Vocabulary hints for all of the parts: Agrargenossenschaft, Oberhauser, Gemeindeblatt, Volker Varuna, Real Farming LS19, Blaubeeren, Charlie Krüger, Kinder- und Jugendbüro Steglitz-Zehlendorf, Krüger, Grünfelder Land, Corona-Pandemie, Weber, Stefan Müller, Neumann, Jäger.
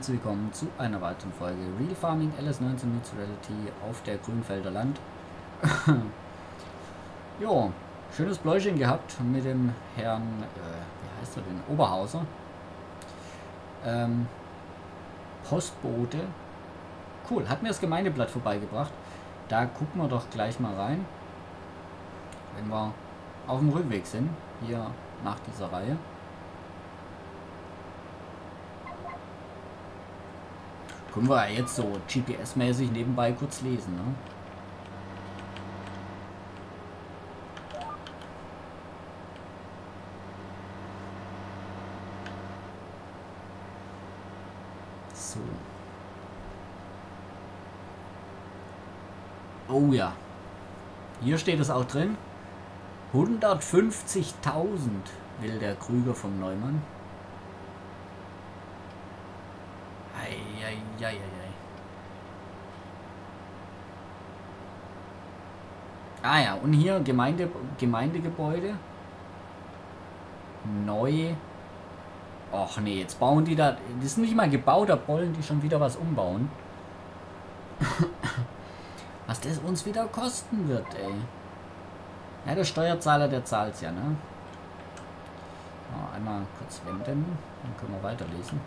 herzlich willkommen zu einer weiteren Folge Real Farming LS19 meets Reality auf der Grünfelder Land. Jo, schönes Bläuschen gehabt mit dem Herrn, wie heißt er denn, Oberhauser. Postbote. Cool, hat mir das Gemeindeblatt vorbeigebracht. Da gucken wir doch gleich mal rein, wenn wir auf dem Rückweg sind, hier nach dieser Reihe. Können wir ja jetzt so GPS-mäßig nebenbei kurz lesen, ne? So. Oh ja. Hier steht es auch drin. 150.000 will der Krüger vom Neumann. Ja. Ah ja, und hier Gemeindegebäude. Neu. Och nee, jetzt bauen die da. Das ist nicht mal gebaut, da wollen die schon wieder was umbauen. Was das uns wieder kosten wird, ey. Ja, der Steuerzahler, der zahlt's ja, ne? So, einmal kurz wenden, dann können wir weiterlesen.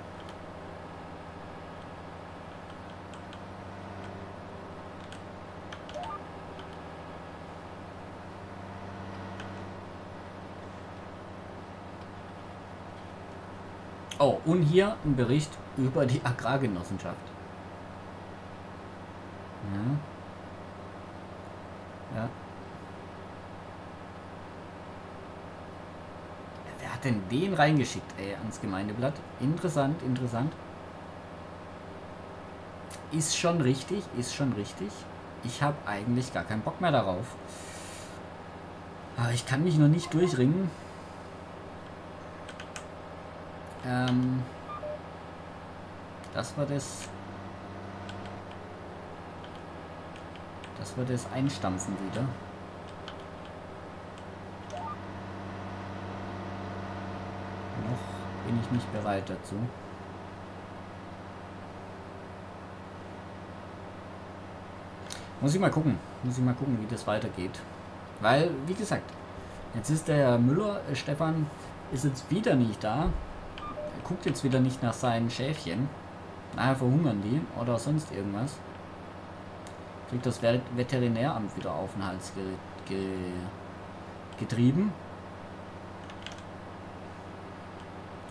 Oh, und hier ein Bericht über die Agrargenossenschaft. Ja. Wer hat denn den reingeschickt, ey, ans Gemeindeblatt? Interessant, interessant. Ist schon richtig, ist schon richtig. Ich habe eigentlich gar keinen Bock mehr darauf. Aber ich kann mich noch nicht durchringen. Das war das Einstampfen wieder. Noch bin ich nicht bereit dazu. Muss ich mal gucken, wie das weitergeht. Weil, wie gesagt, jetzt ist der Müller, Stefan, ist jetzt wieder nicht da. Guckt jetzt wieder nicht nach seinen Schäfchen. Nachher verhungern die oder sonst irgendwas. Kriegt das Veterinäramt wieder auf den Hals getrieben.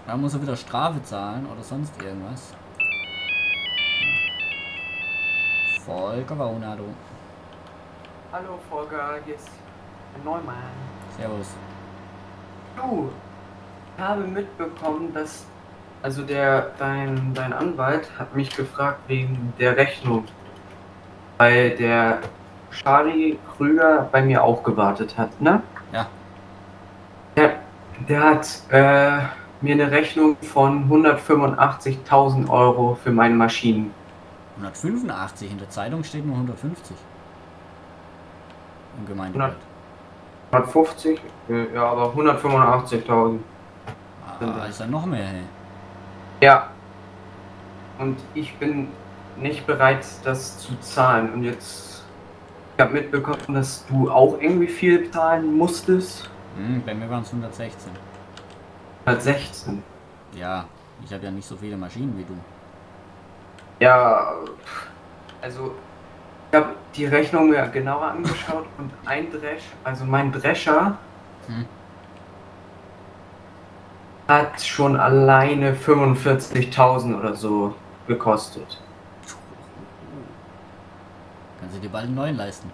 Da muss er wieder Strafe zahlen oder sonst irgendwas. Volker Varuna. Hallo Volker, hier ist Neumann. Servus. Du, ich habe mitbekommen, dass... Also dein Anwalt hat mich gefragt wegen der Rechnung, weil der Charlie Krüger bei mir auch gewartet hat, ne? Ja. Der hat mir eine Rechnung von 185.000 Euro für meine Maschinen. 185? In der Zeitung steht nur 150. Im Gemeindeblatt. 150? Ja, aber 185.000. Ah, ist ja noch mehr, hey. Ja. Und ich bin nicht bereit, das zu zahlen. Und jetzt, ich habe mitbekommen, dass du auch irgendwie viel zahlen musstest. Bei mir waren es 116. 116? Ja, ich habe ja nicht so viele Maschinen wie du. Ja, also ich habe die Rechnung mir genauer angeschaut und mein Drescher hat schon alleine 45.000 oder so gekostet. Kannst du dir bald einen neuen leisten?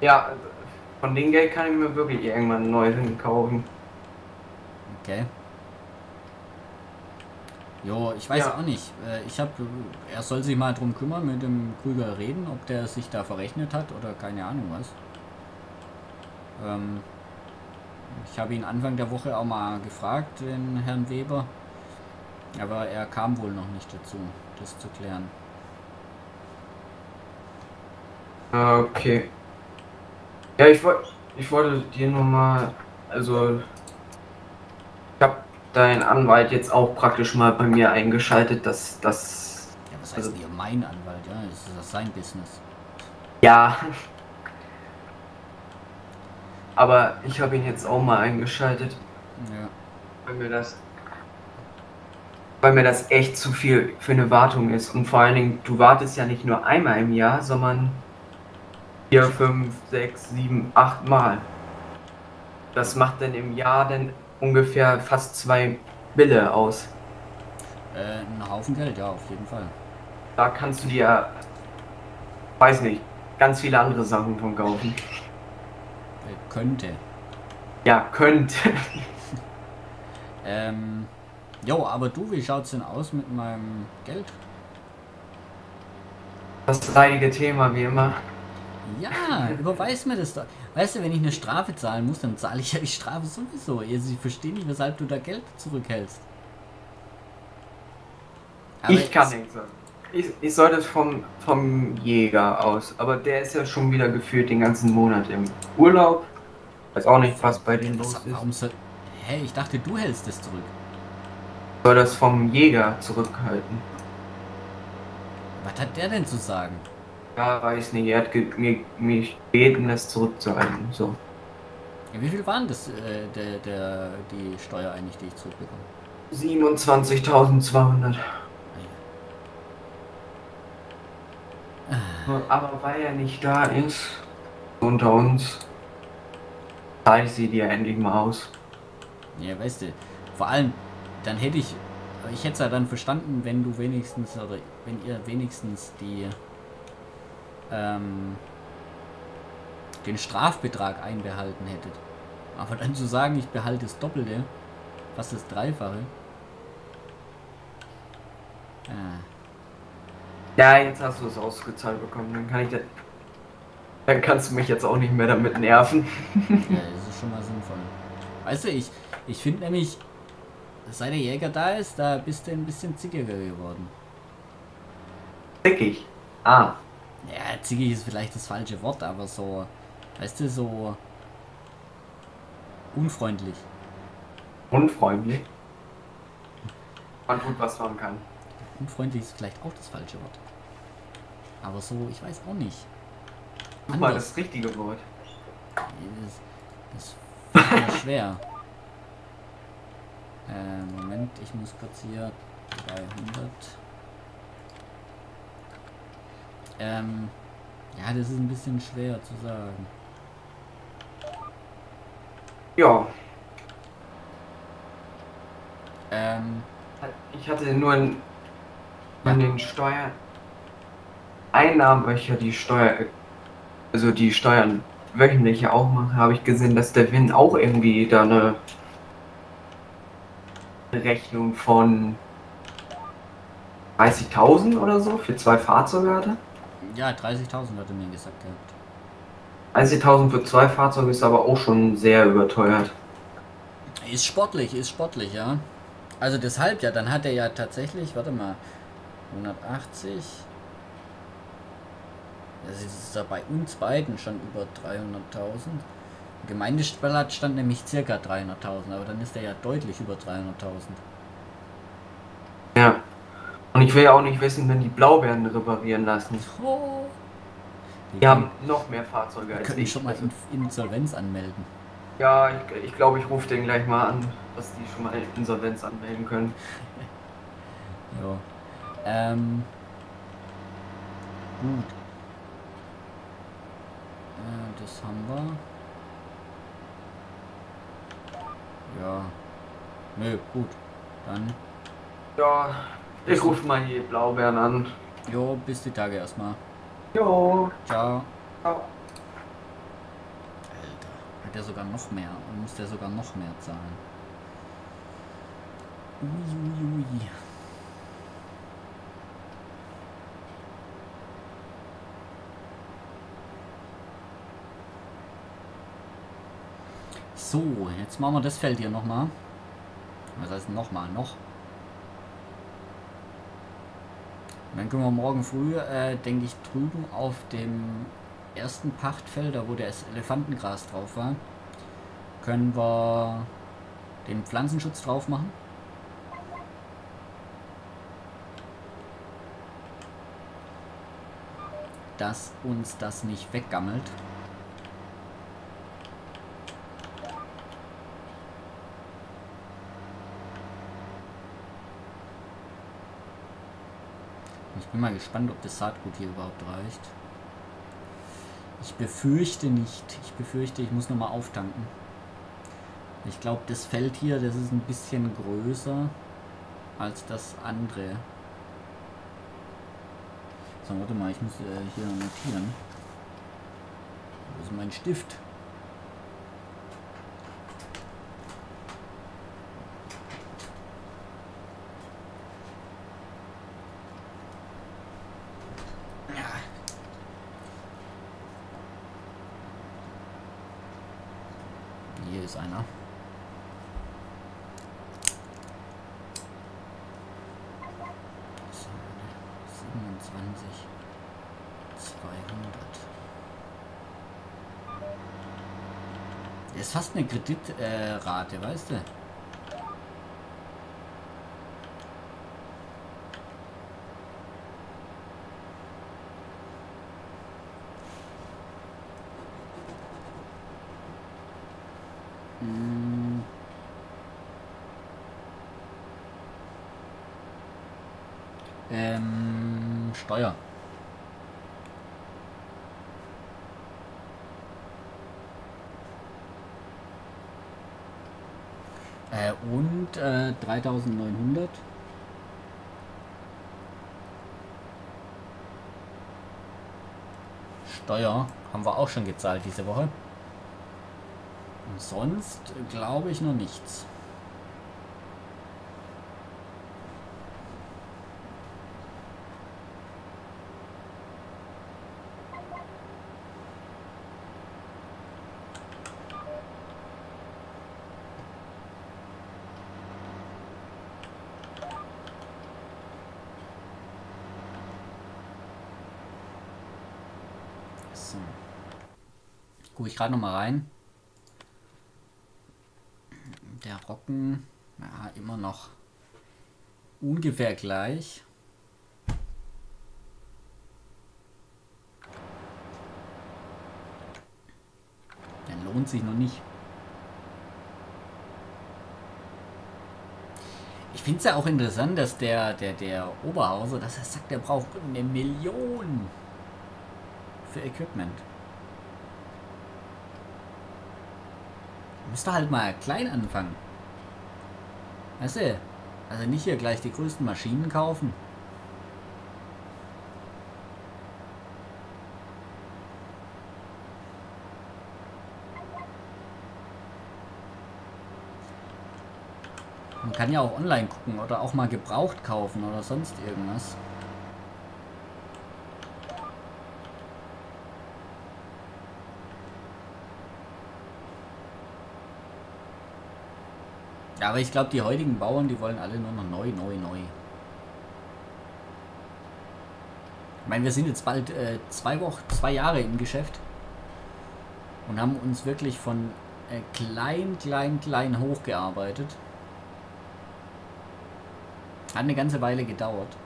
Ja, von dem Geld kann ich mir wirklich irgendwann einen neuen kaufen. Okay. Jo, ich weiß auch nicht. Er soll sich mal drum kümmern, mit dem Krüger reden, ob der sich da verrechnet hat oder keine Ahnung was. Ich habe ihn Anfang der Woche auch mal gefragt, den Herrn Weber, aber er kam wohl noch nicht dazu, das zu klären. Okay. Ja, ich wollte dir nochmal, also ich habe deinen Anwalt jetzt auch praktisch mal bei mir eingeschaltet, dass Ja, was heißt hier mein Anwalt? Ja, das ist sein Business. Ja. Aber ich habe ihn jetzt auch mal eingeschaltet. Ja. Weil mir das echt zu viel für eine Wartung ist. Und vor allen Dingen, du wartest ja nicht nur einmal im Jahr, sondern 4, 5, 6, 7, 8 Mal. Das macht dann im Jahr dann ungefähr fast 2 Bille aus. Ein Haufen Geld, ja, auf jeden Fall. Da kannst du dir, weiß nicht, ganz viele andere Sachen von kaufen. Könnte. Ja, könnte. Jo, aber du, wie schaut's denn aus mit meinem Geld? Das leidige Thema, wie immer. Ja, überweis mir das doch. Weißt du, wenn ich eine Strafe zahlen muss, dann zahle ich ja die Strafe sowieso. Also ich verstehe nicht, weshalb du da Geld zurückhältst. Aber ich kann nichts sagen. Ich soll das vom Jäger aus, aber der ist ja schon wieder gefühlt den ganzen Monat im Urlaub. Weiß auch nicht, was bei denen los ist. Warum soll... Hä, ich dachte, du hältst das zurück. Soll das vom Jäger zurückhalten. Was hat der denn zu sagen? Ja, weiß nicht, er hat mich gebeten, das zurückzuhalten, so. Ja, wie viel waren das, die Steuer eigentlich, die ich zurückbekomme? 27.200. Aber weil er nicht da ist, unter uns, zeige ich sie dir endlich mal aus. Ja, weißt du, vor allem, dann hätte ich hätte es ja dann verstanden, wenn du wenigstens, oder wenn ihr wenigstens die, den Strafbetrag einbehalten hättet. Aber dann zu sagen, ich behalte das Doppelte, fast das Dreifache. Ja, jetzt hast du es ausgezahlt bekommen, dann kann ich das... Dann kannst du mich jetzt auch nicht mehr damit nerven. Ja, das ist schon mal sinnvoll. Weißt du, ich finde nämlich, seit der Jäger da ist, da bist du ein bisschen zickiger geworden. Zickig? Ah. Ja, zickig ist vielleicht das falsche Wort, aber so, weißt du, so... unfreundlich. Unfreundlich? Man tut, was man kann. Unfreundlich ist vielleicht auch das falsche Wort. Aber so, ich weiß auch nicht. Guck mal, das richtige Wort. Das ist ja schwer. Moment, ich muss kurz hier 300. Ja, das ist ein bisschen schwer zu sagen. Ja. Ich hatte nur ein... An den Steuereinnahmen, welche die Steuern wöchentlich auch machen, habe ich gesehen, dass der Win auch irgendwie da eine Rechnung von 30.000 oder so für 2 Fahrzeuge hatte. Ja, 30.000 hat er mir gesagt gehabt. 30.000 für 2 Fahrzeuge ist aber auch schon sehr überteuert. Ist sportlich, ja. Also deshalb ja, dann hat er ja tatsächlich, warte mal. 180. Das ist ja bei uns beiden schon über 300.000. Gemeindesteuerbelad stand nämlich circa 300.000, aber dann ist er ja deutlich über 300.000. Ja. Und ich will ja auch nicht wissen, wenn die Blaubeeren reparieren lassen. Oh. Die haben noch mehr Fahrzeuge als ich. Können schon mal Insolvenz anmelden. Ja, ich glaube, ich rufe den gleich mal an, dass die schon mal Insolvenz anmelden können. Ja. Gut. Das haben wir. Ja. Nö, gut. Dann. Ja, ich rufe mal die Blaubeeren an. Jo, bis die Tage erstmal. Jo. Ciao. Ciao. Alter, hat er sogar noch mehr. Und muss der sogar noch mehr zahlen. Uiuiui. So, jetzt machen wir das Feld hier nochmal. Was heißt nochmal? Noch. Und dann können wir morgen früh, denke ich, drüben auf dem ersten Pachtfeld, da wo das Elefantengras drauf war, können wir den Pflanzenschutz drauf machen. dass uns das nicht weggammelt. Ich bin mal gespannt, ob das Saatgut hier überhaupt reicht. Ich befürchte nicht. Ich befürchte, ich muss nochmal auftanken. Ich glaube, das Feld hier, das ist ein bisschen größer als das andere. So, warte mal, ich muss hier notieren. Wo ist mein Stift? Hier ist einer. Das ist fast eine Kreditrate, weißt du? Steuer. Und 3.900. Steuer haben wir auch schon gezahlt diese Woche. Und sonst glaube ich noch nichts. Gucke ich gerade nochmal rein. Der Roggen, ja, immer noch ungefähr gleich. Dann lohnt sich noch nicht. Ich finde es ja auch interessant, dass der Oberhauser, dass er sagt, er braucht 1 Million für Equipment. Müsste halt mal klein anfangen. Weißt du? Also nicht hier gleich die größten Maschinen kaufen. Man kann ja auch online gucken oder auch mal gebraucht kaufen oder sonst irgendwas. Ja, aber ich glaube, die heutigen Bauern, die wollen alle nur noch neu. Ich meine, wir sind jetzt bald 2 Jahre im Geschäft und haben uns wirklich von klein hochgearbeitet. Hat eine ganze Weile gedauert.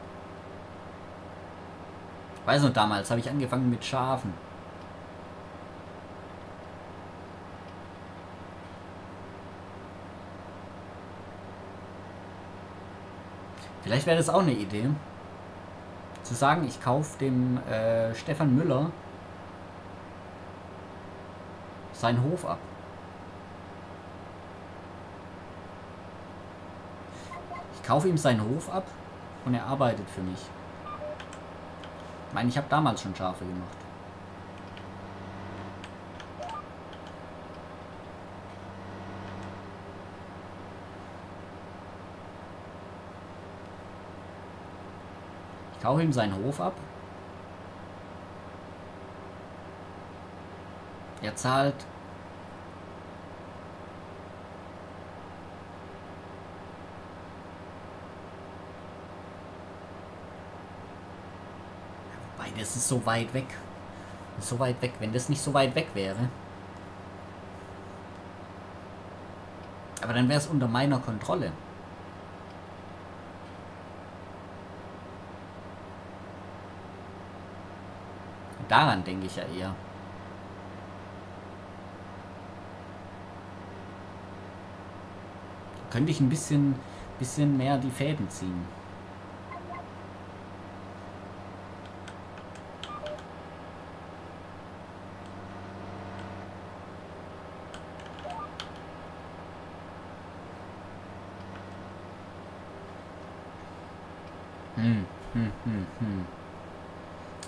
Ich weiß noch, damals habe ich angefangen mit Schafen. Vielleicht wäre das auch eine Idee, zu sagen, ich kaufe dem Stefan Müller seinen Hof ab. Ich kaufe ihm seinen Hof ab und er arbeitet für mich. Ich meine, ich habe damals schon Schafe gemacht. Ich kaufe ihm seinen Hof ab. Er zahlt 2 Millionen. Das ist so weit weg. So weit weg. Wenn das nicht so weit weg wäre. Aber dann wäre es unter meiner Kontrolle. Daran denke ich ja eher. Könnte ich ein bisschen mehr die Fäden ziehen.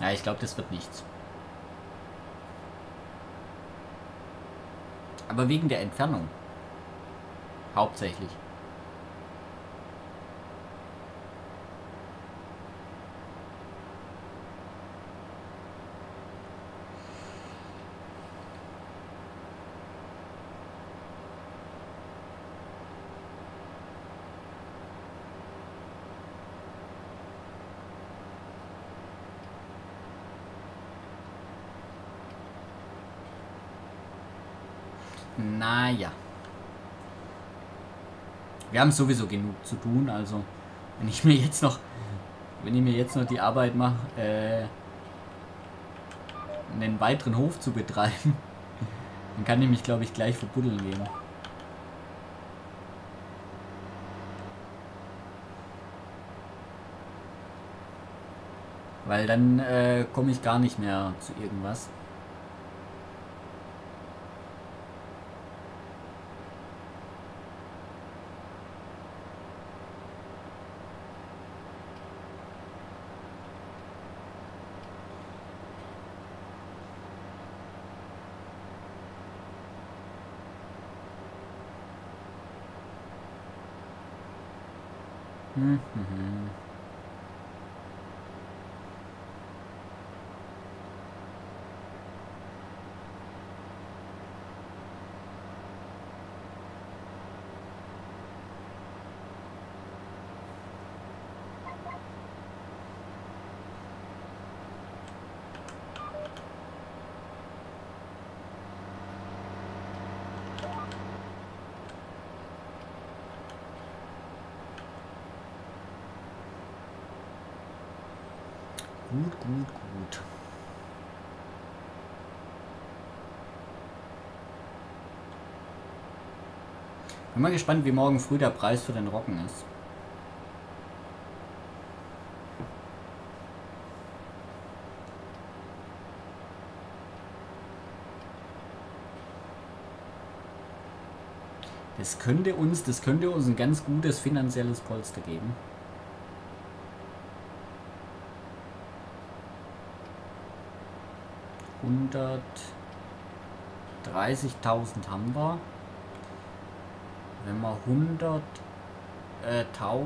Ja, ich glaube, das wird nichts. Aber wegen der Entfernung. Hauptsächlich. Naja. Wir haben sowieso genug zu tun, also wenn ich mir jetzt noch die Arbeit mache, einen weiteren Hof zu betreiben, dann kann ich mich, glaube ich, gleich verbuddeln gehen. Weil dann komme ich gar nicht mehr zu irgendwas. Gut. Bin mal gespannt, wie morgen früh der Preis für den Roggen ist. Das könnte uns ein ganz gutes finanzielles Polster geben. $130.000 haben wir. Wenn wir 100.300 Euro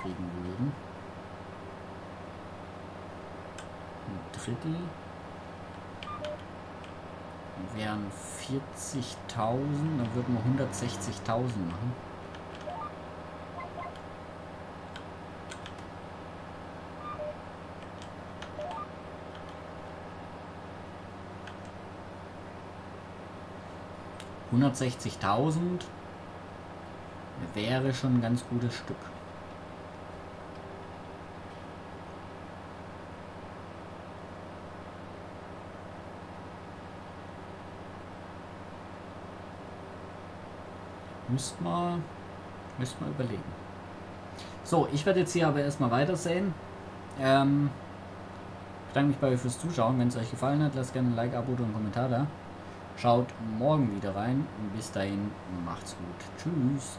kriegen würden. Ein Drittel wären 40.000, dann würden wir 160.000 machen. $160.000 wäre schon ein ganz gutes Stück. Müsst mal überlegen. So, ich werde jetzt hier aber erstmal weitersehen. Ich bedanke mich bei euch fürs Zuschauen. Wenn es euch gefallen hat, lasst gerne ein Like, Abo und einen Kommentar da. Schaut morgen wieder rein. Bis dahin, macht's gut. Tschüss.